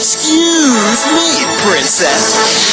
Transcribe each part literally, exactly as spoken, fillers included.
Excuse me, princess.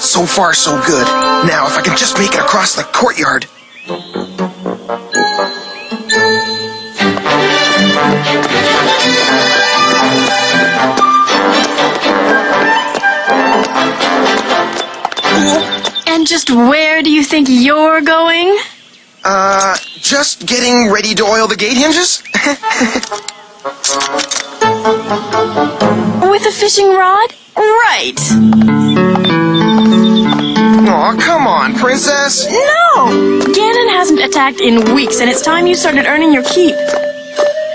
So far, so good. Now, if I can just make it across the courtyard. And just where do you think you're going? Uh, just getting ready to oil the gate hinges? With a fishing rod? Right. Aw, come on, princess! No! Ganon hasn't attacked in weeks, and it's time you started earning your keep.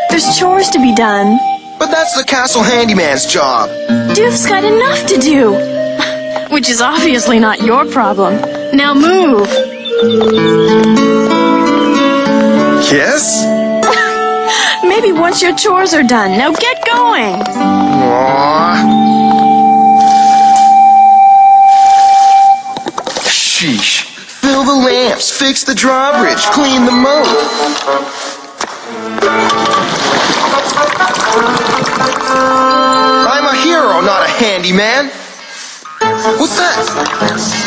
There's chores to be done. But that's the castle handyman's job. Doof's got enough to do. Which is obviously not your problem. Now move. Kiss? Maybe once your chores are done. Now get going! Aww. Sheesh. Fill the lamps, fix the drawbridge, clean the moat. I'm a hero, not a handyman. What's that?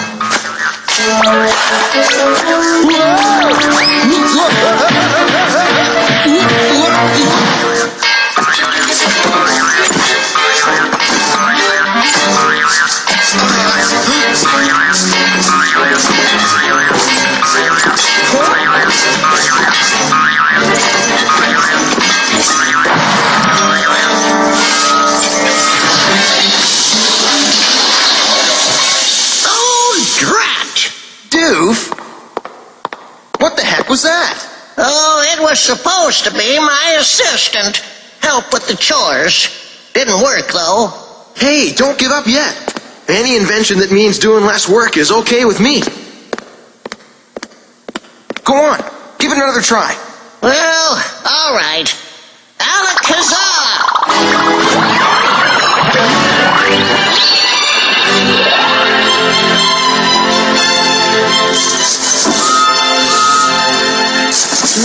Doof? What the heck was that? Oh, it was supposed to be my assistant. Help with the chores. Didn't work, though. Hey, don't give up yet. Any invention that means doing less work is okay with me. Go on. Give it another try. Well, all right. Alakazam!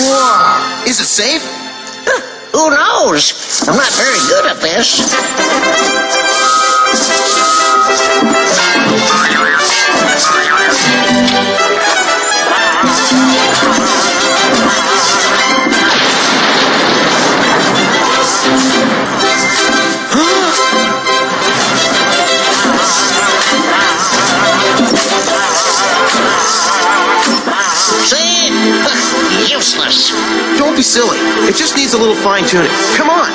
Whoa! Is it safe? Huh, who knows? I'm not very good at this. Useless. Don't be silly. It just needs a little fine-tuning. Come on.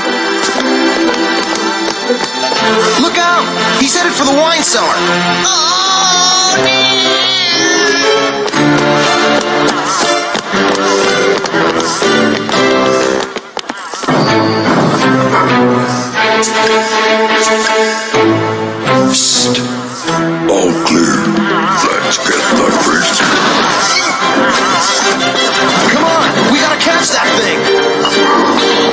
Look out! He's headed for the wine cellar. Oh, dear. Psst. All clear. Let's get the prisoner. Come on, we gotta catch that thing!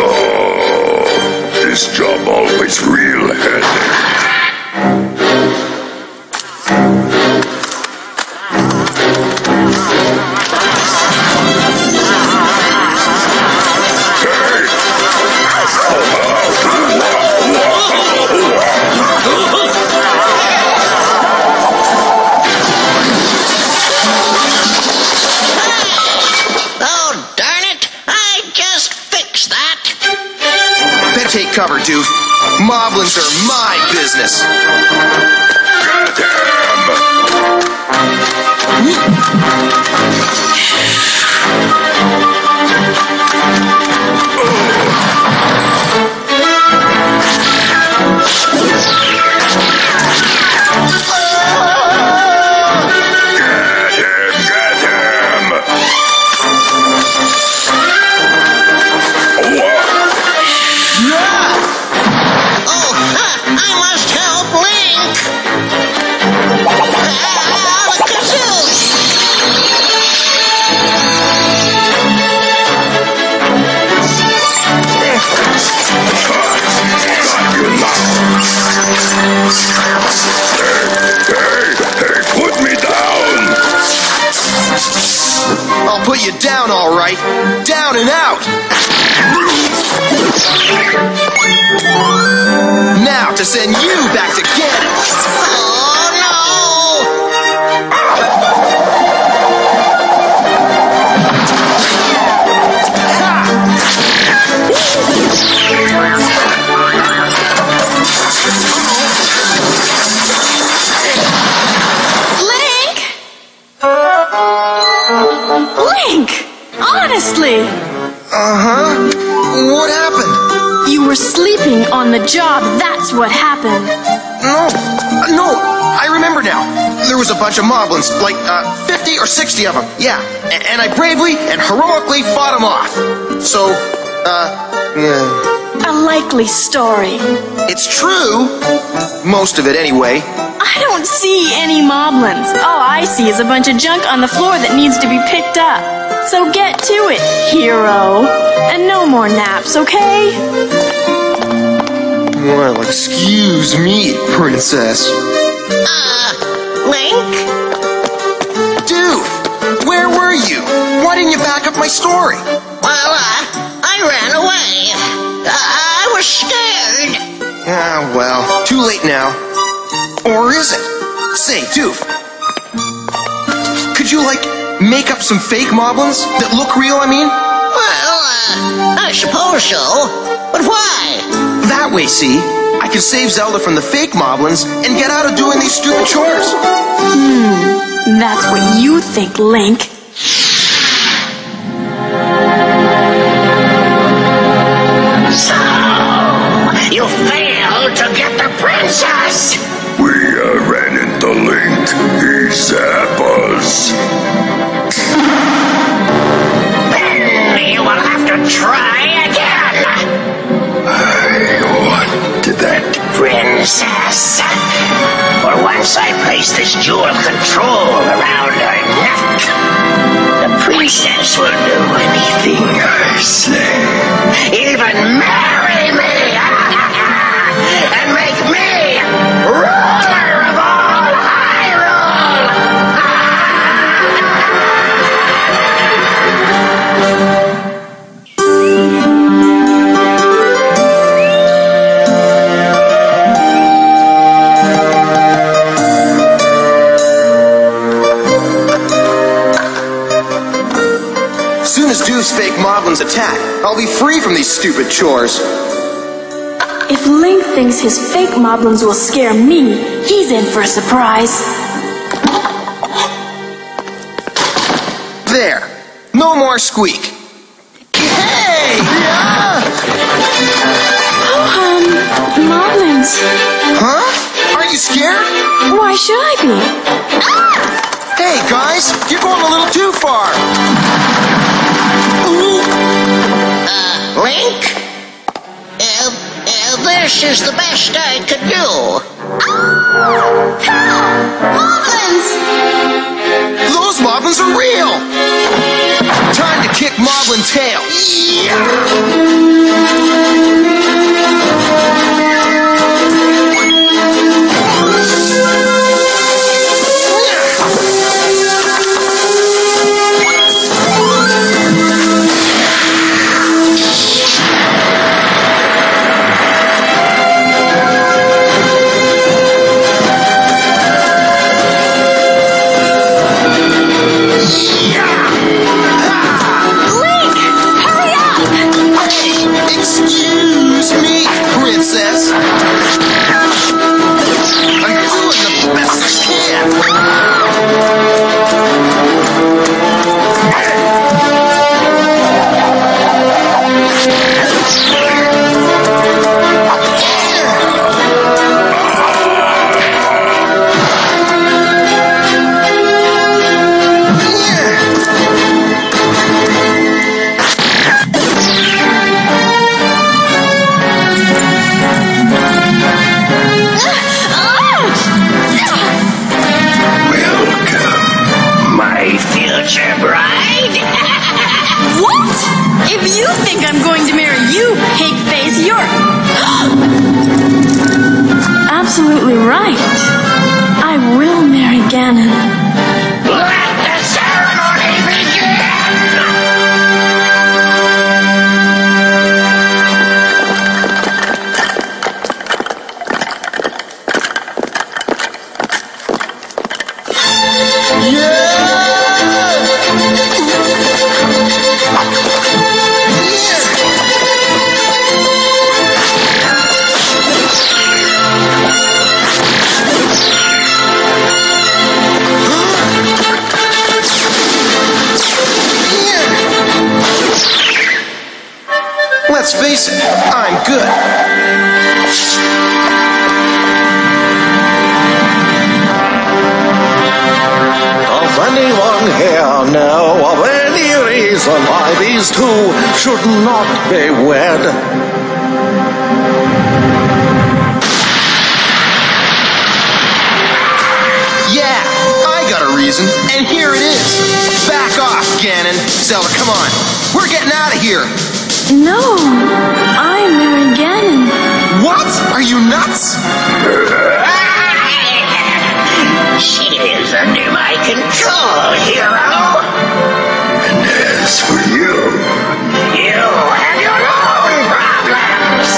Oh, this job always real heavy. Hey! Take cover, Doof. Moblins are my business. Get him. Oh. all right. Down and out! Now to send you back to Ganon! Oh no! Link! Link! Honestly! Uh-huh. What happened? You were sleeping on the job, that's what happened. No, no, I remember now. There was a bunch of moblins, like uh, fifty or sixty of them, yeah. And I bravely and heroically fought them off. So, uh... yeah. A likely story. It's true. Most of it, anyway. I don't see any moblins. All I see is a bunch of junk on the floor that needs to be picked up. So get to it, hero. And no more naps, okay? Well, excuse me, princess. Uh, Link? Doof, where were you? Why didn't you back up my story? Well, uh, I ran away. Uh, I was scared. Ah, well, too late now. Or is it? Say, Doof, could you, like... make up some fake moblins that look real, I mean? Well, uh, I suppose so. But why? That way, see, I can save Zelda from the fake moblins and get out of doing these stupid chores. Hmm, that's what you think, Link. So, you failed to get the princess! We uh, ran into Link. He zapped us. Then you will have to try again. I wanted that princess. For once I place this jewel of control around her neck, the princess will do anything I say. Even marry me and make me ruler of all Hyrule. Fake moblins attack. I'll be free from these stupid chores. If Link thinks his fake moblins will scare me, he's in for a surprise. There. No more squeak. Hey! Um, moblins. Huh? Aren't you scared? Why should I be? Ah! Hey, guys! You're going a little too far! Uh, Link? Uh, uh, this is the best I could do. Oh! Moblins! Those moblins are real! Time to kick moblin tail. Yeah. Let the ceremony begin! let's face it, I'm good. Of anyone here know of any reason why these two should not be wed? Yeah, I got a reason, and here it is. Back off, Ganon. Zelda, come on. We're getting out of here. No, I'm marrying Ganon. What? Are you nuts? She is under my control, hero! And as for you, you have your own problems!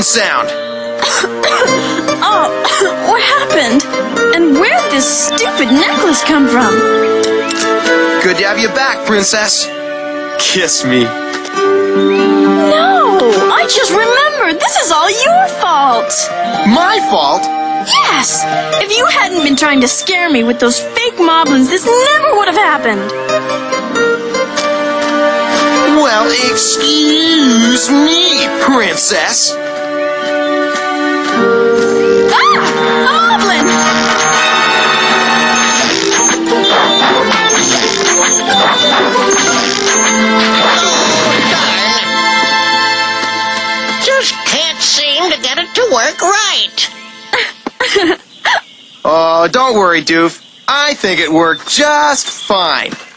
Sound. Oh, what happened? And where'd this stupid necklace come from? Good to have you back, princess. Kiss me. No, I just remembered. This is all your fault. My fault? Yes. If you hadn't been trying to scare me with those fake moblins, this never would have happened. Well, excuse me, princess. Work right. Oh, don't worry, Doof. I think it worked just fine.